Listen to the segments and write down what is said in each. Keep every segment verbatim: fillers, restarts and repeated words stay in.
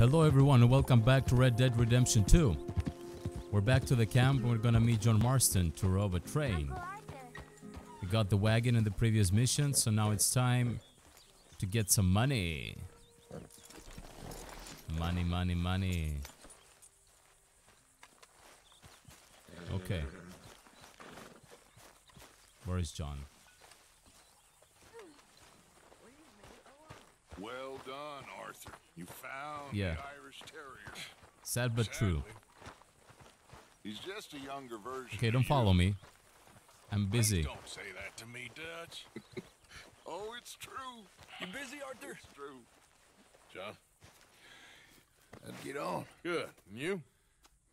Hello everyone and welcome back to Red Dead Redemption two. We're back to the camp and we're gonna meet John Marston to rob a train. We got the wagon in the previous mission, so now it's time to get some money. Money, money, money. Okay. Where is John? Well done, Arthur. You found yeah. the Irish Terrier. Sad but Sadly, true. He's just a younger version. Okay, don't follow me. I'm busy. Don't say that to me, Dutch. Oh, it's true. You busy, Arthur? It's true. John? Let's get on. Good. And you?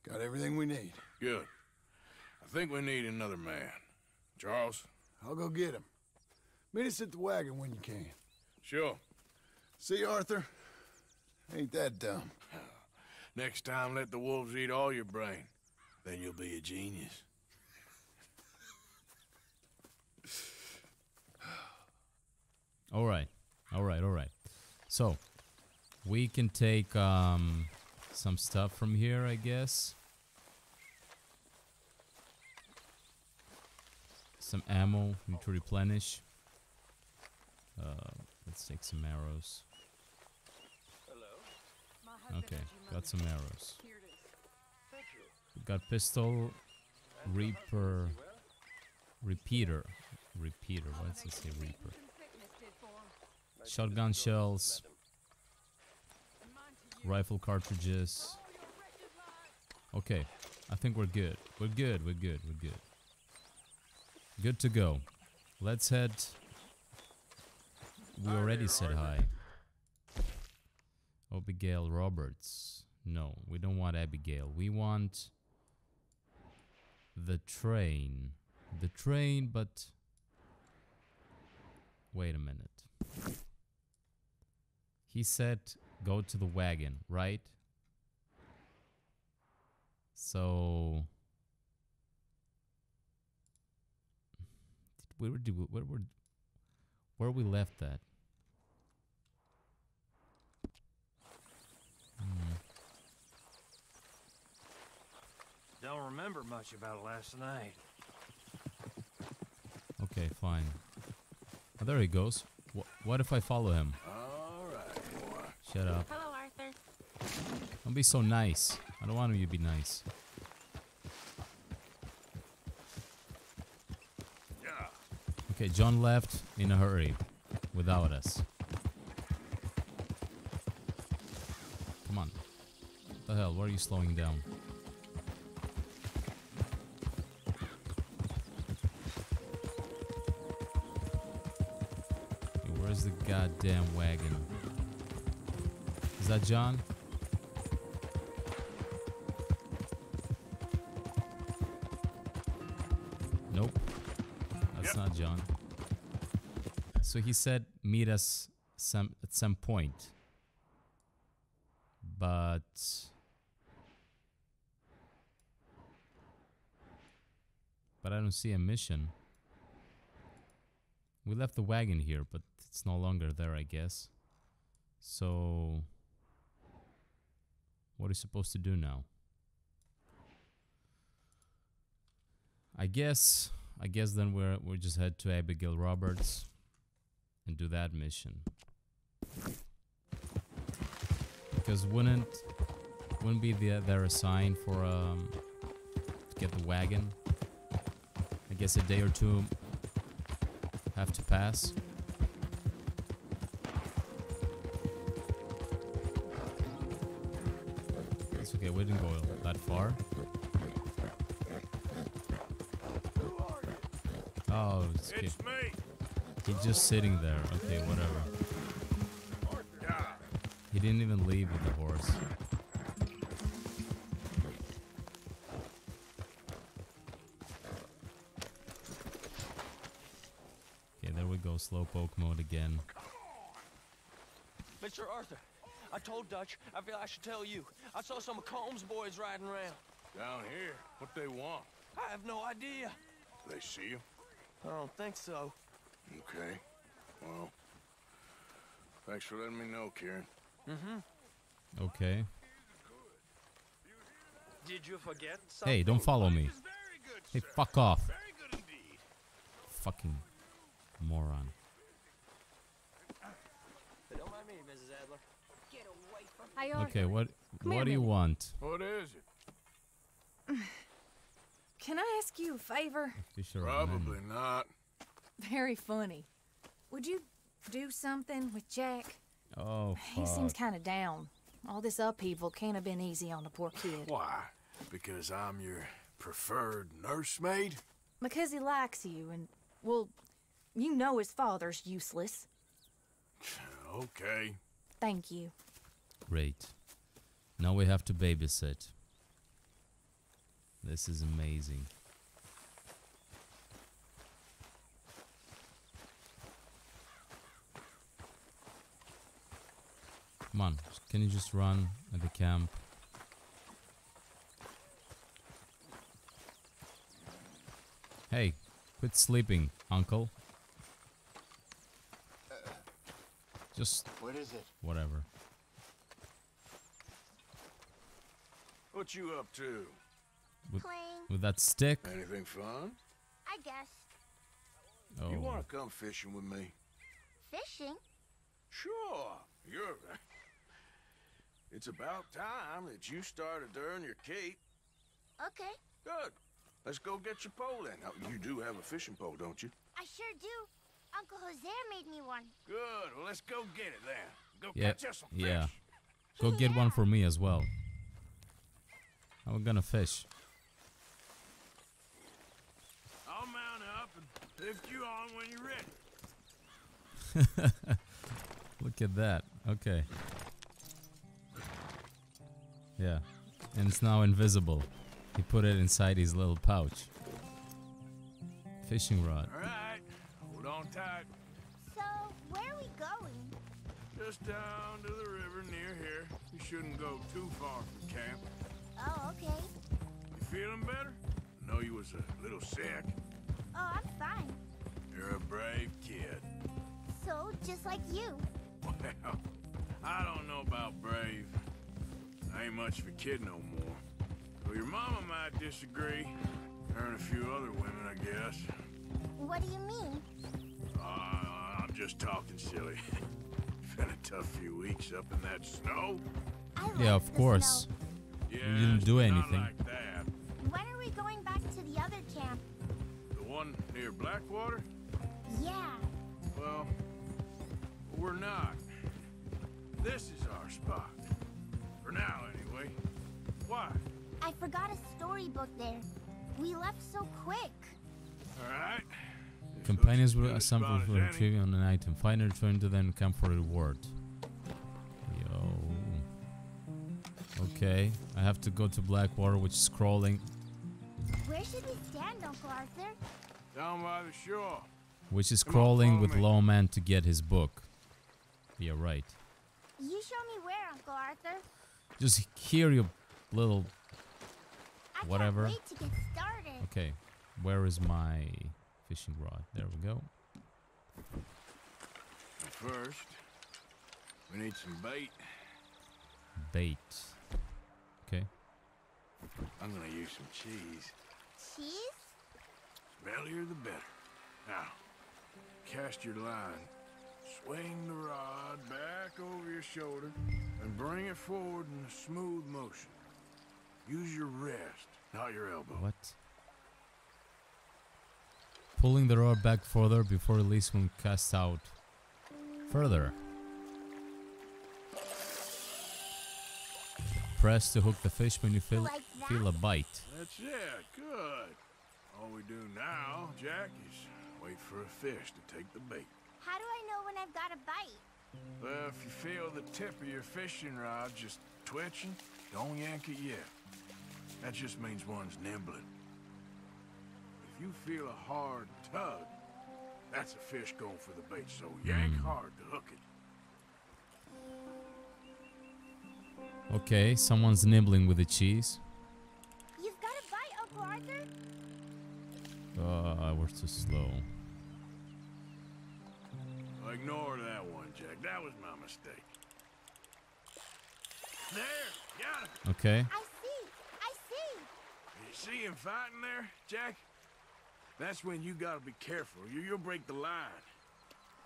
Got everything we need. Good. I think we need another man. Charles? I'll go get him. Meet us at the wagon when you can. Sure. See, Arthur? Ain't that dumb. Next time, let the wolves eat all your brain. Then you'll be a genius. All right. All right, all right. So, we can take um, some stuff from here, I guess. Some ammo, we need to replenish. Uh, let's take some arrows. Okay, got some arrows. We got pistol, reaper, repeater, repeater. Why does it say reaper? Shotgun shells, rifle cartridges. Okay, I think we're good. We're good. We're good. We're good. Good to go. Let's head. We already said hi. Abigail Roberts. No, we don't want Abigail. We want the train. The train, but wait a minute. He said go to the wagon, right? So where were where were where we left that? Mm. Don't remember much about last night. Okay, fine. Oh, there he goes. Wh what if I follow him? All right, boy. Shut up. Hello, Arthur. Don't be so nice. I don't want you to be nice. Yeah. Okay, John left in a hurry, without us. Come on. What the hell? Why are you slowing down? Hey, where's the goddamn wagon? Is that John? Nope. That's yep. not John. So he said meet us some at some point. But but I don't see a mission. We left the wagon here, but it's no longer there, I guess. So what are we supposed to do now? I guess I guess then we're we just head to Abigail Roberts and do that mission. Because wouldn't wouldn't be the, there a sign for um to get the wagon? I guess a day or two have to pass. It's okay, we didn't go that far. Oh, it's, it's okay. me. He's just sitting there. Okay, whatever. He didn't even leave with the horse. Okay, there we go, slowpoke mode again. Mister Arthur, I told Dutch, I feel I should tell you. I saw some of Combs' boys riding around. Down here? What they want? I have no idea. They see you? I don't think so. Okay, well, thanks for letting me know, Karen. Mm-hmm. Okay. Did you forget something? Hey, don't follow me. Good, hey, fuck off. Very good indeed. Fucking moron. Don't mind me, Missus Adler. Get away from me. Okay, what Come what do you want? What is it? Can I ask you a favor? Probably not. Very funny. Would you do something with Jack? Oh, fuck. He seems kind of down. All this upheaval can't have been easy on the poor kid. Why? Because I'm your preferred nursemaid? Because he likes you and, well, you know his father's useless. Okay. Thank you. Great. Now we have to babysit. This is amazing. Come on, can you just run at the camp? Hey, quit sleeping, Uncle. Just what is it? Whatever. What you up to? With, with that stick? Anything fun? I guess. Oh. You want to come fishing with me? Fishing? Sure. You're. It's about time that you started to earn your keep. Okay. Good. Let's go get your pole in. Now, you do have a fishing pole, don't you? I sure do. Uncle Jose made me one. Good. Well, let's go get it then. Go yeah. catch us some fish. Yeah. Go get yeah. one for me as well. I'm gonna fish. I'll mount up and lift you on when you're ready. Look at that. Okay. Yeah, and it's now invisible. He put it inside his little pouch. Fishing rod. All right, hold on tight. So, where are we going? Just down to the river near here. You shouldn't go too far from camp. Oh, okay. You feeling better? I know you was a little sick. Oh, I'm fine. You're a brave kid. So, just like you. Well, I don't know about brave. I ain't much of a kid no more. Well, your mama might disagree. Her and a few other women, I guess. What do you mean? Uh, I'm just talking silly. It's been a tough few weeks up in that snow. I yeah, of course. Yeah, you didn't do anything. Like that. When are we going back to the other camp? The one near Blackwater? Yeah. Well, we're not. This is our spot. For now, anyway. Why? I forgot a storybook there. We left so quick. All right. Companions will assemble for retrieving on an item. Find and return to them camp for a reward. Yo. Okay. I have to go to Blackwater, which is crawling. Where should we stand, Uncle Arthur? Down by the shore. Which is Come crawling on, with me. Lawman to get his book. Yeah, right. You show me where, Uncle Arthur. Just hear your little whatever. I can't wait to get started. Okay, where is my fishing rod? There we go. First, we need some bait. Bait. Okay. I'm gonna use some cheese. Cheese? The bellier the better. Now, cast your line. Swing the rod back over your shoulder and bring it forward in a smooth motion. Use your wrist, not your elbow. What? Pulling the rod back further before release when cast out further. Press to hook the fish when you feel, like feel a bite. That's it, good. All we do now, Jack, is wait for a fish to take the bait. How do I know when I've got a bite? Well, if you feel the tip of your fishing rod just twitching, don't yank it yet. That just means one's nibbling. If you feel a hard tug, that's a fish going for the bait, so yank mm. hard to hook it. Okay, someone's nibbling with the cheese. You've got a bite, Uncle Arthur? Uh, we're too slow. Ignore that one, Jack. That was my mistake. There, got him. Okay. I see. I see. You see him fighting there, Jack? That's when you gotta be careful. You, you'll break the line.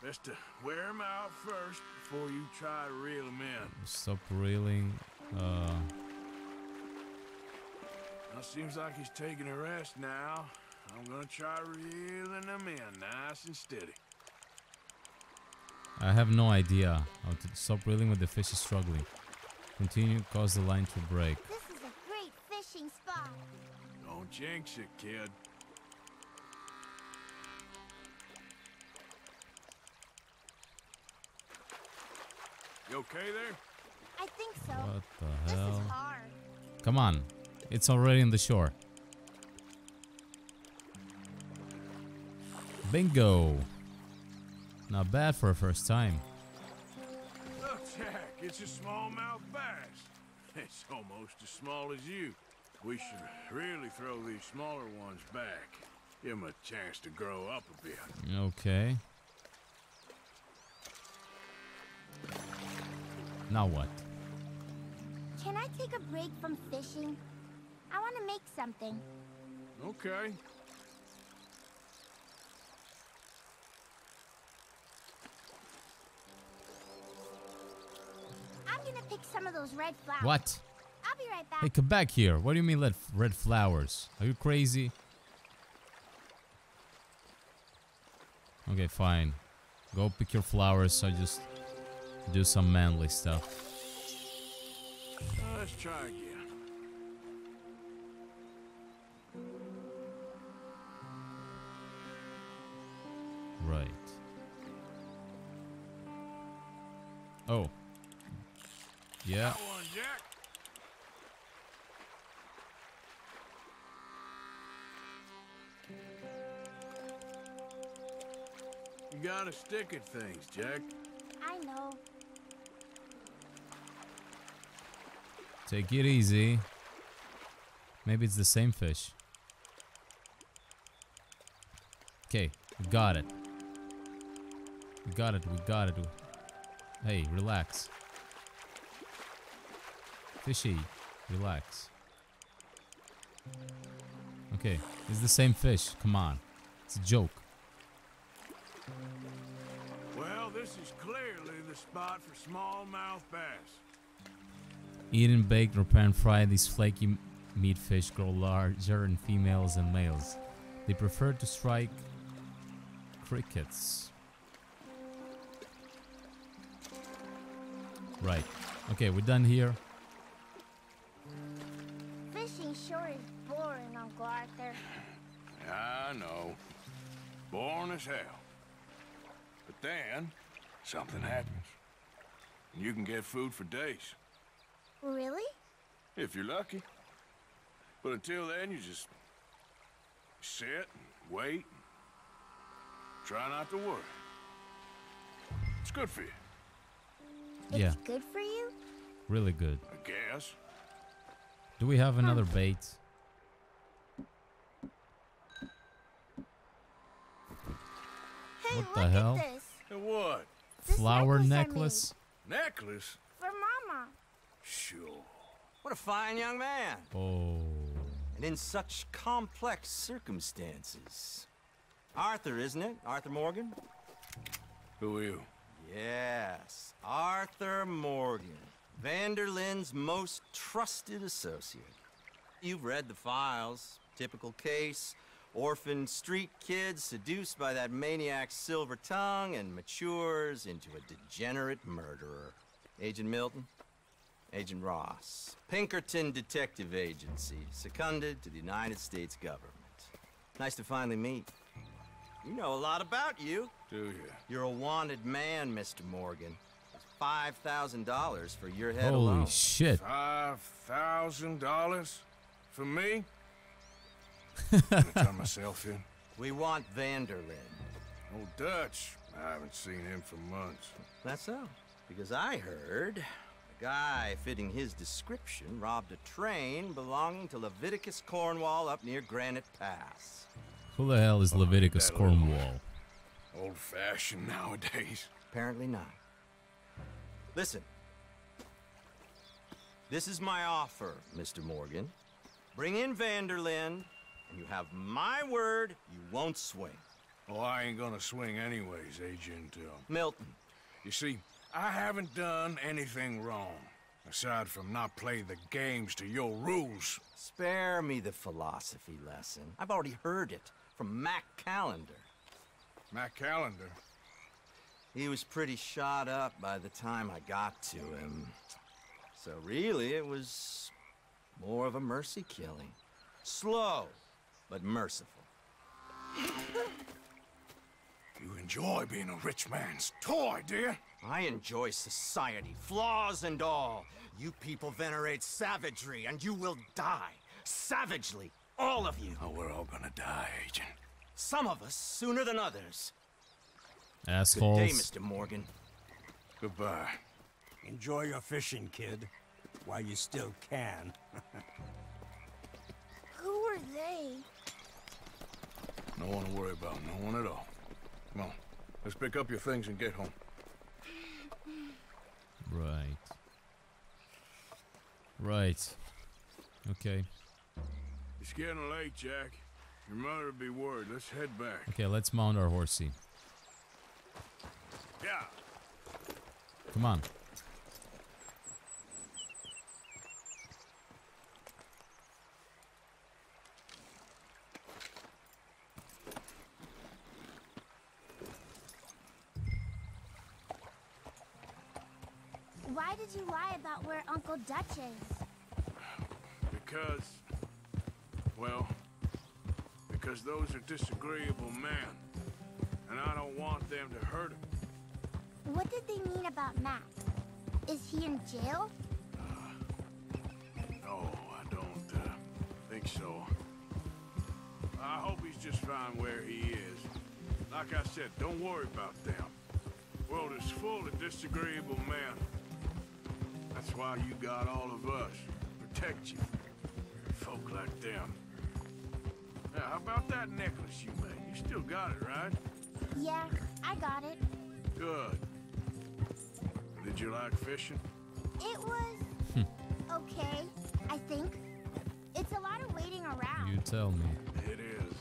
Best to wear him out first before you try to reel him in. Stop reeling. Uh. Well, seems like he's taking a rest now. I'm gonna try reeling him in nice and steady. I have no idea how to stop reeling when the fish is struggling. Continue, cause the line to break. This is a great fishing spot. Don't jinx it, kid. You okay there? I think so. What the hell? This is hard. Come on. It's already on the shore. Bingo. Not bad for a first time. Look, Jack, it's a smallmouth bass. It's almost as small as you. We should really throw these smaller ones back. Give them a chance to grow up a bit. Okay. Now what? Can I take a break from fishing? I want to make something. Okay. Some of those red flowers. What? I'll be right back. Hey, come back here. What do you mean red flowers? Are you crazy? Okay, fine. Go pick your flowers. I just do some manly stuff. Let's try again. Right. Oh. Yeah. Got one, Jack. You gotta stick at things, Jack. I know. Take it easy. Maybe it's the same fish. Okay, we got it. We got it, we got it. Hey, relax. Fishy, relax. Okay, it's the same fish. Come on, it's a joke. Well, this is clearly the spot for smallmouth bass. Eaten, baked, or pan fried, these flaky meat fish grow larger in females and males. They prefer to strike crickets. Right. Okay, we're done here. Arthur. I know. Boring as hell. But then, something happens. And you can get food for days. Really? If you're lucky. But until then, you just sit and wait. And try not to worry. It's good for you. It's yeah. good for you? Really good. I guess. Do we have another bait? What the Look hell? This. What? This Flower necklace? Necklace? For Mama. Sure. What a fine young man. Oh. And in such complex circumstances. Arthur, isn't it? Arthur Morgan? Who are you? Yes, Arthur Morgan. Vanderlyn's most trusted associate. You've read the files. Typical case. Orphan street kid seduced by that maniac's silver tongue and matures into a degenerate murderer. Agent Milton, Agent Ross, Pinkerton Detective Agency, seconded to the United States government. Nice to finally meet. You know a lot about you. Do you? You're a wanted man, Mister Morgan. five thousand dollars for your head alone. Holy shit. five thousand dollars for me? I'm gonna turn myself in. We want Vanderlyn. Old Dutch. I haven't seen him for months. That's so. Because I heard a guy fitting his description robbed a train belonging to Leviticus Cornwall up near Granite Pass. Who the hell is oh, Leviticus Cornwall? Old-fashioned nowadays. Apparently not. Listen. This is my offer, Mister Morgan. Bring in Vanderlyn, and you have my word you won't swing. Well, I ain't gonna swing anyways, Agent uh, Milton. You see, I haven't done anything wrong, aside from not playing the games to your rules. Spare me the philosophy lesson. I've already heard it from Mac Callander. Mac Callander? He was pretty shot up by the time I got to him. So really, it was more of a mercy killing. Slow, but merciful. You enjoy being a rich man's toy, do you? I enjoy society, flaws and all. You people venerate savagery, and you will die. Savagely, all of you. Oh, we're all gonna die, Agent. Some of us sooner than others. Assholes. Good day, Mister Morgan. Goodbye. Enjoy your fishing, kid, while you still can. Who are they? No one to worry about, no one at all. Come on, let's pick up your things and get home. Right. Right. Okay. It's getting late, Jack. Your mother will be worried. Let's head back. Okay, let's mount our horsey. Yeah. Come on. Why did you lie about where Uncle Dutch is? Because, well, because those are disagreeable men, and I don't want them to hurt them. What did they mean about Mac? Is he in jail? Uh, no, I don't uh, think so. I hope he's just fine where he is. Like I said, don't worry about them. The world is full of disagreeable men. That's why you got all of us. Protect you. Folk like them. Now, how about that necklace you made? You still got it, right? Yeah, I got it. Good. Did you like fishing? It was... okay, I think. It's a lot of waiting around. You tell me. It is.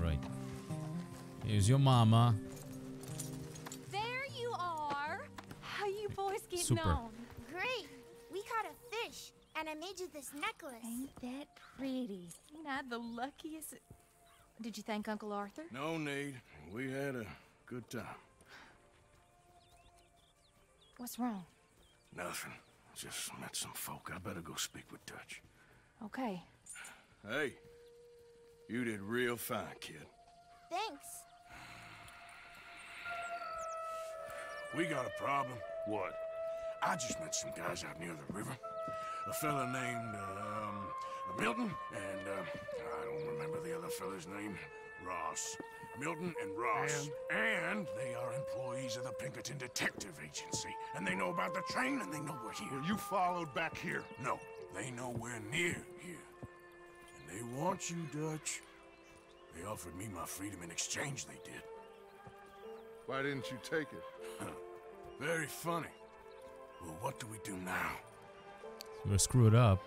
Right. Here's your mama. Super. No. Great. We caught a fish, and I made you this necklace. Ain't that pretty? Not the luckiest. Did you thank Uncle Arthur? No need. We had a good time. What's wrong? Nothing. Just met some folk. I better go speak with Dutch. Okay. Hey, you did real fine, kid. Thanks. We got a problem. What? I just met some guys out near the river. A fella named, um, Milton, and, um, I don't remember the other fella's name. Ross. Milton and Ross. And, and they are employees of the Pinkerton Detective Agency. And they know about the train, and they know we're here. Were you followed back here? No. They know we're near here. And they want you, Dutch. They offered me my freedom in exchange, they did. Why didn't you take it? Very funny. Well, what do we do now? We're screwed up.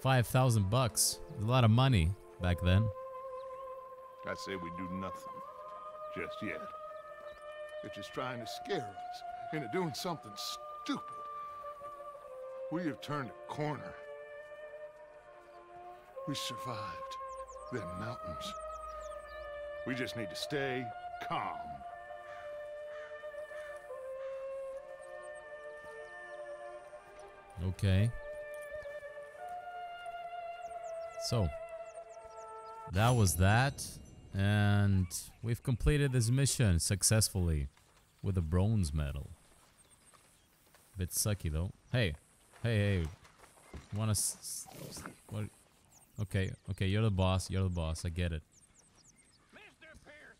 five thousand bucks. A lot of money back then. I say we do nothing just yet. They're just trying to scare us into doing something stupid. We have turned a corner. We survived them mountains. We just need to stay calm. Okay. So that was that, and we've completed this mission successfully with a bronze medal. Bit sucky though. Hey, hey, hey! You wanna? S s what? Okay, okay. You're the boss. You're the boss. I get it.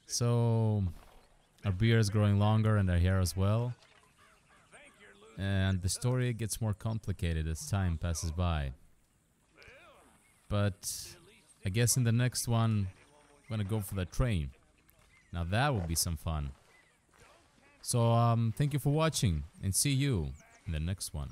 So our beard is growing longer, and our hair as well. And the story gets more complicated as time passes by. But I guess in the next one, I'm gonna go for the train. Now that would be some fun. So um, thank you for watching, and see you in the next one.